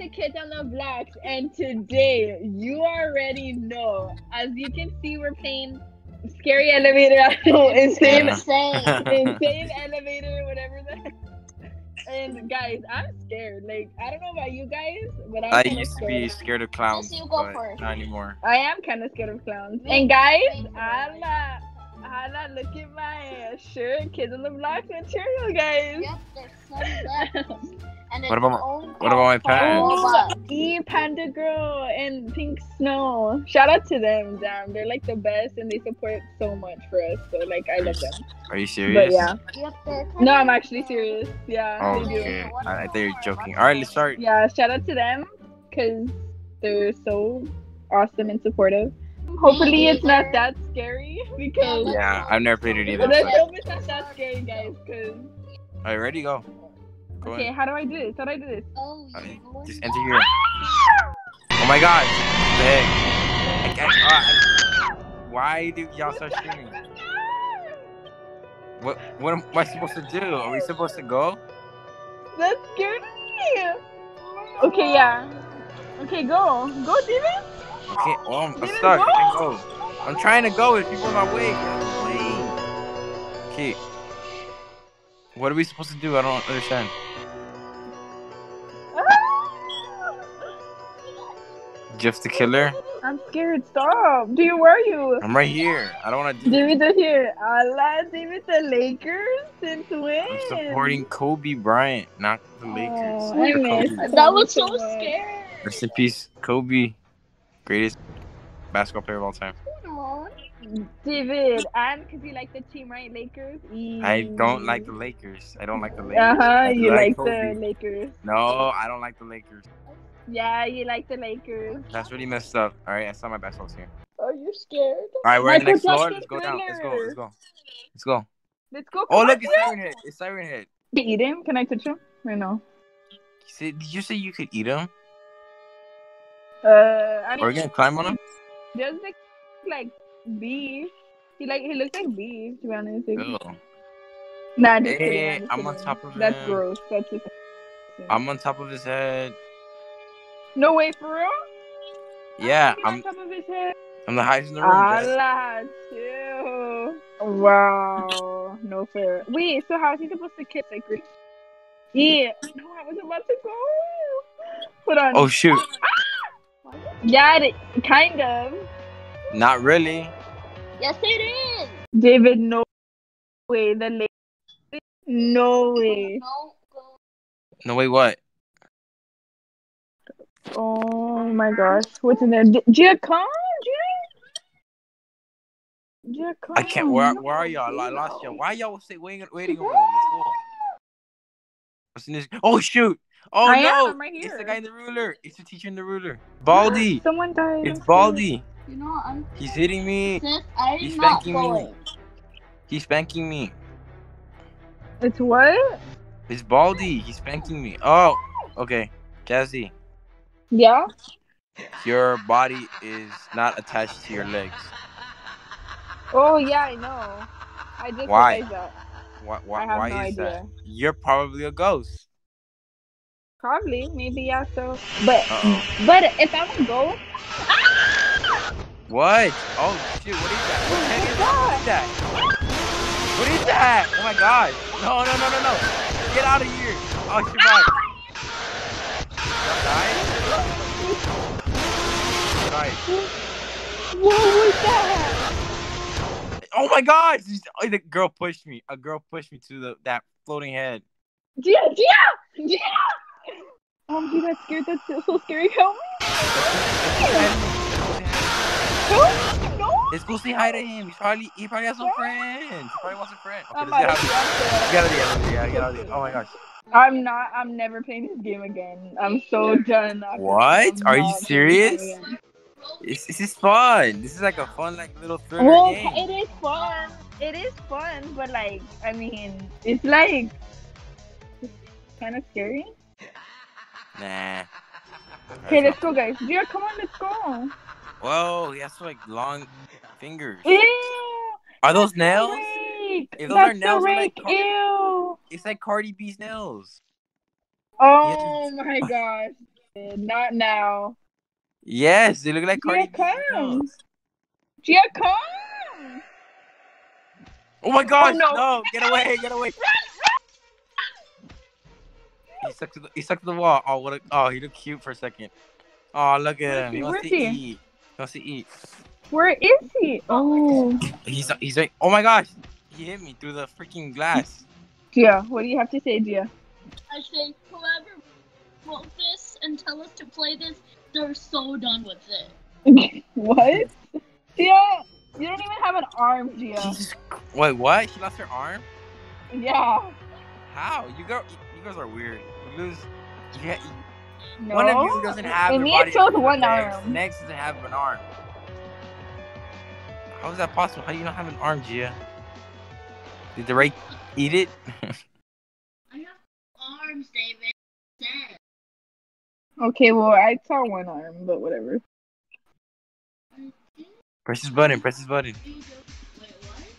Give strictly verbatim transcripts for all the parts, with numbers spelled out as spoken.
to Kids on the Block, and today you already know. As you can see, we're playing Scary Elevator, Insane, yeah. Insane Elevator, whatever the. And guys, I'm scared. Like, I don't know about you guys, but I'm I used scared. to be scared of clowns. You go first. Not anymore. I am kind of scared of clowns. And guys, Allah, Allah, look at my shirt, Kids on the Block material, guys. Yep, there's some left. And what about my, what about my pants? E Panda Girl and Pink Snow. Shout out to them, damn. They're like the best, and they support so much for us. So like, I love them. Are you serious? But yeah. No, I'm actually serious. Yeah. Oh, they do. Okay. I, I thought you were joking. All right, let's start. Yeah, shout out to them because they're so awesome and supportive. Hopefully it's not that scary because yeah, I've never played it either. But let's hope it's not that scary, guys. Cause all right, ready, go. Go okay, in. How do I do this? How do I do this? Oh, right. Just enter your. Oh my God! What the heck? I can't. Uh, I... Why do y'all start shooting? What? What am I supposed to do? Are we supposed to go? That's scary. Okay, yeah. Okay, go, go, Demon. Okay, well, I'm Demon, stuck. Go. I can't go. I'm trying to go. If people are my way, okay. What are we supposed to do? I don't understand. Just the killer? I'm scared. Stop. Dude, where are you? I'm right here. I don't want to do it. David, here. Allah, David, the Lakers since when? I'm supporting Kobe Bryant, not the Lakers. Oh, I Kobe. That was so scary. Rest in peace, Kobe. Greatest basketball player of all time. David, and because you like the team, right? Lakers? Mm. I don't like the Lakers. I don't like the Lakers. Uh-huh, you like, like the Lakers. No, I don't like the Lakers. Yeah, you like the Lakers. That's really messed up. All right, I saw my basketball team. Oh, you're scared? All right, we're on the next floor. Let's go down. Let's go, let's go. Let's go. Let's go. Oh, look, it's Siren Head. It's Siren Head. Can you eat him? Can I touch him? Or no? Did you say you could eat him? Uh, I mean, are we going to climb on him? Just like, like beef. He like he looks like beef, to be honest. Ew. Nah, just hey, kidding, I'm, I'm on top of him. That's gross. That's just I'm on top of his head. No way, for real? Yeah, I'm on top of his head. I'm the highest in the room. Allah, chill. Wow. No fair. Wait, so how is he supposed to kiss like this? Yeah. No, I was about to go. Hold on. Oh shoot. Ah! Yeah, it, kind of. Not really. Yes, it is. David, no way. The Lakers, no way. No way, what? Oh my gosh, what's in there? Giacomo, Giacomo. I can't. Where, where are y'all? I lost y'all. Why y'all stay waiting? Waiting over there? Let's go. What's in this? Oh shoot! Oh I no! Am, I'm right here. It's the guy in the ruler. It's the teacher in the ruler. Baldy. Someone died. It's Baldy. You know, I'm He's hitting me. I'm He's spanking going. me. He's spanking me. It's what? It's Baldy. He's spanking me. Oh, okay. Jazzy. Yeah? Your body is not attached to your legs. Oh, yeah, I know. I just why? That. Why, why, I have why no is idea. that? You're probably a ghost. Probably. Maybe, yeah, so. But, Uh-oh. but if I'm a ghost. What? Oh shoot, what is that? What, is that? what is that? What is that? Oh my god. No, no, no, no, no. Get out of here. Oh, she died. She died. What was that? Oh my god. The girl pushed me. A girl pushed me to the that floating head. Yeah, yeah, yeah. Oh, dude, that's scared. That's so scary. Help me. No, no. Let's go say hi to him. He probably, he probably has some friends. He probably wants a friend. Okay, let's get out of here. Get out of here. Oh my gosh. I'm not. I'm never playing this game again. I'm so done. What? Are you serious? This, this is fun. This is like a fun, like little thriller well, game. It is fun. It is fun, but like, I mean, it's like kind of scary. Nah. Okay, let's go, guys. Yeah, come on, let's go. Whoa, he has like long fingers. Ew! Are those nails? Rake. If those that's are nails, the rake. Like Ew! It's like Cardi B's nails. Oh yeah. my gosh. Not now. Yes, they look like Gia Cardi comes. Gia comes. Oh my gosh! Oh, no. no, get away! Get away! Run, run. He stuck to the he stuck to the wall. Oh what? A, oh, he looked cute for a second. Oh look at him. He wants to eat. He wants to eat. Where is he? Oh. He's he's like. Oh my gosh! He hit me through the freaking glass. Gia, what do you have to say, Gia? I say, whoever wrote this and tell us to play this, they're so done with it. What? Gia, you don't even have an arm, Gia. Wait, what? She lost her arm? Yeah. How? You girl, you guys are weird. You lose. Yeah. No. One of you doesn't have. And me, it shows one arm. The next doesn't have an arm. How is that possible? How do you not have an arm, Gia? Did the rake eat it? I have arms, David. Dead. Okay, well, I saw one arm, but whatever. Press his button. Press his button. Wait, what?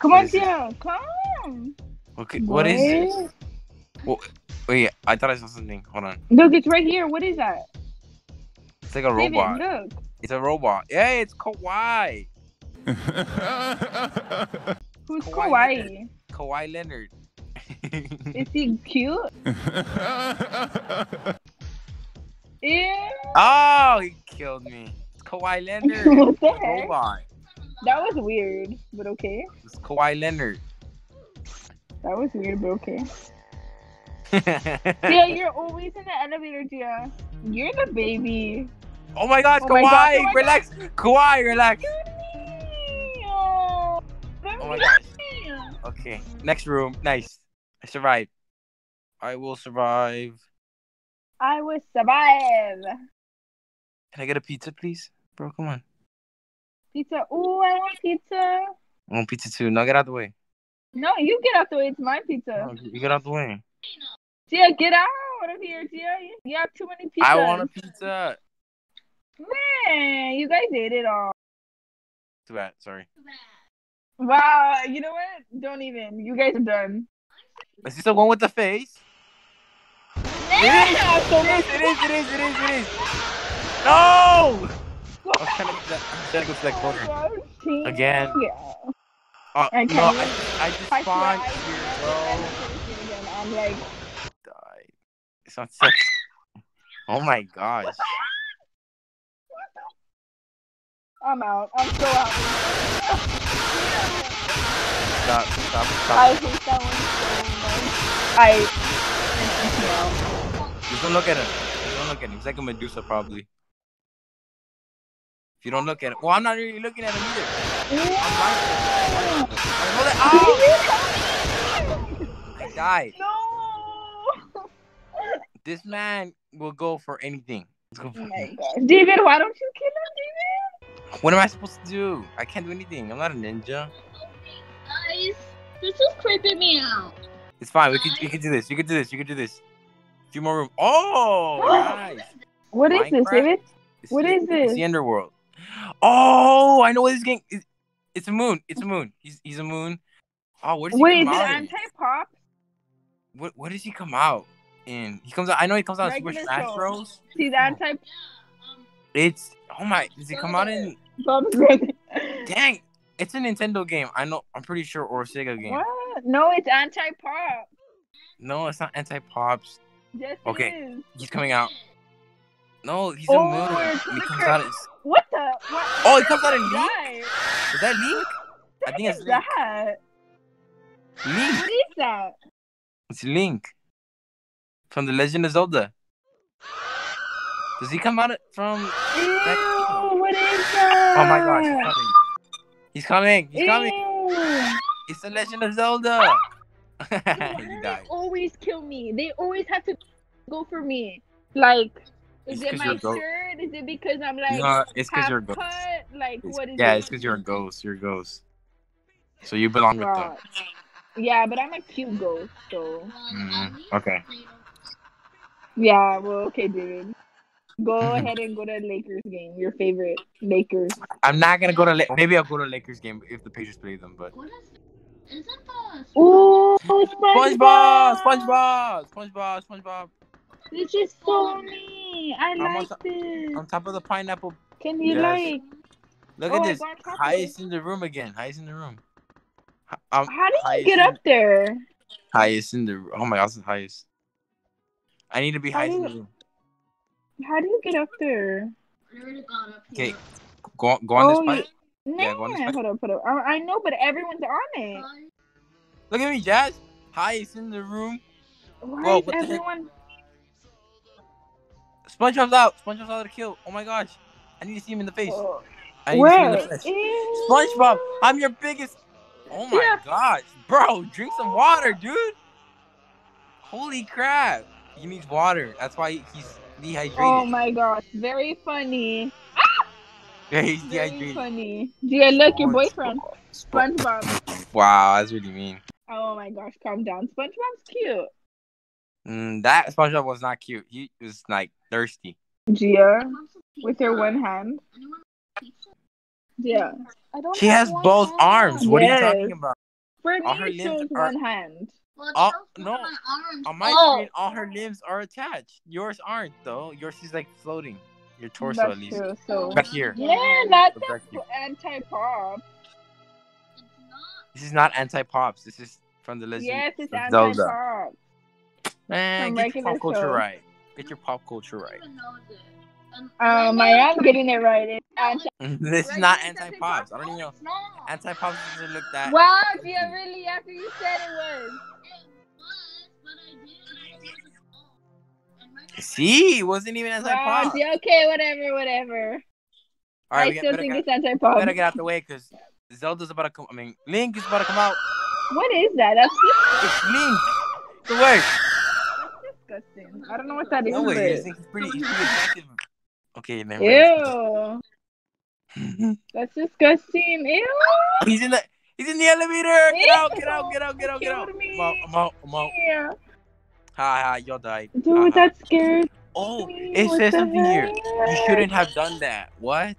Come on, Gia. Come. Okay, what, what is this? Well, wait, I thought I saw something. Hold on. Look, it's right here. What is that? It's like a David, robot. Look. It's a robot. Yeah, it's Kawhi. Who's Kawhi? Kawhi Leonard. Is he cute? Ew. Oh, he killed me. It's Kawhi Leonard. What the heck? Robot. That was weird, but okay. It's Kawhi Leonard. That was weird, but okay. Gia, you're always in the elevator, Gia. You're the baby. Oh my gosh, oh Kawhi, my God. Relax. Kawhi, relax. Oh, oh my gosh. Okay, next room. Nice. I survived. I will survive. I will survive. Can I get a pizza, please? Bro, come on. Pizza. Ooh, I want pizza. I want pizza too. Now get out the way. No, you get out the way. It's my pizza. No, you get out the way. Gia, get out of here, Gia. You have too many pizzas. I want a pizza. Man, you guys ate it all. Too bad. Sorry. Too bad. Wow, you know what? Don't even. You guys are done. Is this the one with the face? Yeah, it, is, so it, is, it is, it is, it is, it is. No! I was trying to, I trying to go to that corner. Again. Uh, I no, I, I just spawned here, bro. I'm like... Died. It's not sex. Oh my gosh. I'm out. I'm so out. Stop, stop, stop. I hate that one so much. I... Just don't look at him. Just don't look at him. He's like a Medusa, probably. If you don't look at him... Well, I'm not really looking at him either. Yeah. I'm blind. Oh! I died. No! This man will go for anything. Go for oh my God. David, why don't you kill him, David? What am I supposed to do? I can't do anything. I'm not a ninja. This is creeping me out. It's fine. We can, we can do this. You can do this. You can do this. A few more rooms. Oh, nice. What is this, David? What is this? It's the underworld. Oh, I know what this game is. It's a moon. It's a moon. He's he's a moon. Oh, where does he Wait, come out? Wait, is it anti-pop? What what does he come out in? He comes out. I know he comes out in Super Smash Bros. He's anti. It's oh my. Does he come out in? Dang. It's a Nintendo game. I know. I'm pretty sure, or a Sega game. What? No, it's anti-pop. No, it's not anti-pops. Yes, okay. It is. He's coming out. No, he's oh, a moon. He comes out. As... What the? What? Oh, he comes out in Link. Is that Link? I think it's Link. That? Link. What is that? It's Link from the Legend of Zelda. Does he come out from? Ew, that... What is that? Oh my gosh! He's coming. He's coming! He's Ew. coming! It's the Legend of Zelda! Why do they always kill me? They always have to go for me. Like, is it's it my shirt? Is it because I'm like no, it's half you're a ghost. Cut? Like, it's, what is yeah, it? It's because you're a ghost. You're a ghost. So you belong with them. Yeah, but I'm a cute ghost, so... Mm, okay. Yeah, well, okay, dude. Go ahead and go to a Lakers game. Your favorite Lakers. I'm not gonna go to. La Maybe I'll go to a Lakers game if the Patriots play them. But. What is? Isn't the? Ooh, SpongeBob! SpongeBob! SpongeBob! SpongeBob! SpongeBob! This is so mean. yummy. I I'm like on this. On top of the pineapple. Can you yes. like? Look oh, at this. Highest in the room again. Highest in the room. I'm How did you get up there? Highest in the oh my gosh, the highest. I need to be highest in the room. How do you get up there? I already got up here. Okay, go go on oh, this pipe. Nah, yeah, go on this pipe. Hold up, hold up. I, I know, but everyone's on it. Look at me, Jazz. Highest in the room. Why Whoa, is everyone? SpongeBob's out. SpongeBob's out of the kill. Oh my gosh, I need to see him in the face. Oh. I need Where? To see him in the face. SpongeBob, I'm your biggest. Oh my yeah. gosh, bro, drink some water, dude. Holy crap, he needs water. That's why he's dehydrated. Oh my gosh, very funny. Ah! Yeah, he's very dehydrated. Funny. Yeah, look, your boyfriend, SpongeBob. Wow, that's really mean. Oh my gosh, calm down. SpongeBob's cute. Mm, that SpongeBob was not cute. He was like thirsty. Gia, with your one hand. Yeah. I don't she has both hand. Arms. What yes. are you talking about? For me, all her limbs are one hand. Well, all, no, on, on my oh. screen, all her limbs are attached. Yours aren't, though. Yours is like floating. Your torso, that's at least. True, so... Back here. Yeah, that's anti-pop. This is not anti-pops. This is from the Legend yes, it's of Zelda. Anti-pop. Man, get your pop culture show. Right. Get your pop culture right. Um, I am getting it right. Anti this is not anti-pops. I don't even know. Anti-pops doesn't look that. Wow, Gia, really? After you said it was. See, it wasn't even anti-pops. Wow, okay, whatever, whatever. All right, I still think it's anti-pops. Better get out the way because Zelda's about to come. I mean, Link is about to come out. What is that? That's it's Link. The way. That's disgusting. I don't know what that is. No way. He's pretty. He's pretty attractive. Okay, never mind. Ew. That's disgusting. Ew. He's in the he's in the elevator. Get out, get out, get out, get out, get out. I'm out, I'm out, I'm out. Yeah. Ha ha, you'll die. Dude, that's scared. Oh, it says something here. You shouldn't have done that. What?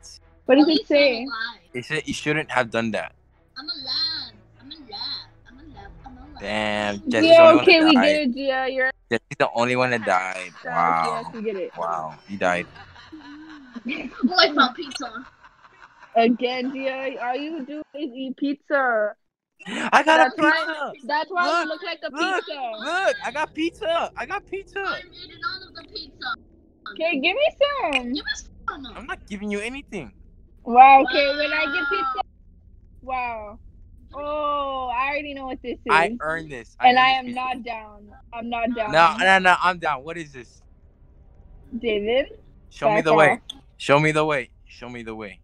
What does it say? It said you shouldn't have done that. I'm alive. I'm alive. I'm alive. I'm alive. Damn. Yeah, okay, we get it, Gia. You're the only one that died. Wow. Wow. He died. Like my pizza. Again, Gia, all you do is eat pizza. I got that's a pizza. Why, that's why look, you look like a look, pizza. Look, I got pizza. I got pizza. I'm eating all of the pizza. Okay, give me some. Give me some. I'm not giving you anything. Wow. Okay, wow. When I get pizza. Wow. Oh, I already know what this is. I earned this. I and earned I am this not down. I'm not down. No, no, no. I'm down. What is this? David. Show Back me the off. Way. Show me the way. Show me the way.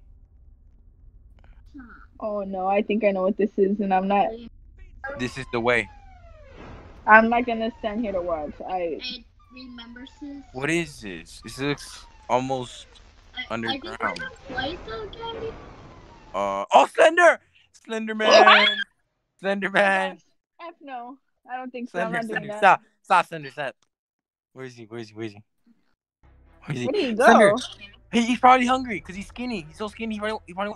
Oh no, I think I know what this is and I'm not. This is the way. I'm not gonna stand here to watch. I, I remember sis. What is this? This looks almost I, underground. I think I played though, Candy. Uh oh, Slender! Slenderman! Slenderman! F no. I don't think so. Slender, I'm not doing Slender. That. Stop. Stop, Slender, stop. Where is he? Where is he? Where is he? Where did he go? Thunder. He, he's probably hungry because he's skinny. He's so skinny. He probably, he probably...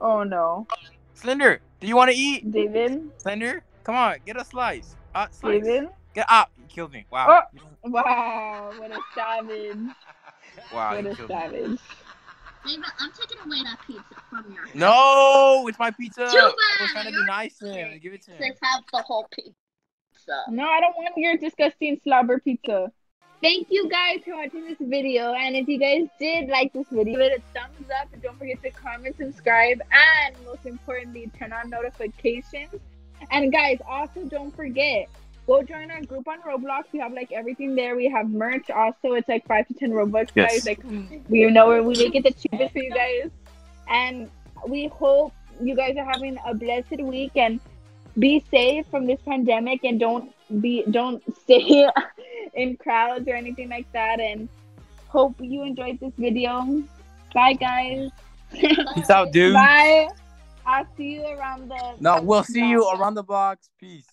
Oh no. Slender, do you want to eat? David. Slender, come on, get a slice. Uh, slice. David. Get up. You killed me. Wow. Oh. Wow. What a savage. Wow. What a savage. Me. David, I'm taking away that pizza from your. No, it's my pizza. Juba, I was trying to be nice to him. Give it to him. Let's have the whole pizza. No, I don't want your disgusting slobber pizza. Thank you guys for watching this video, and if you guys did like this video, give it a thumbs up and don't forget to comment, subscribe, and most importantly, turn on notifications. And guys, also don't forget, go join our group on Roblox. We have like everything there. We have merch also. It's like five to ten Robux yes. guys. Like we know where we make it the cheapest for you guys. And we hope you guys are having a blessed week and be safe from this pandemic and don't be don't stay in crowds or anything like that, and hope you enjoyed this video. Bye guys. Peace out, dude. Bye. I'll see you around the no we'll see you around the box. Peace.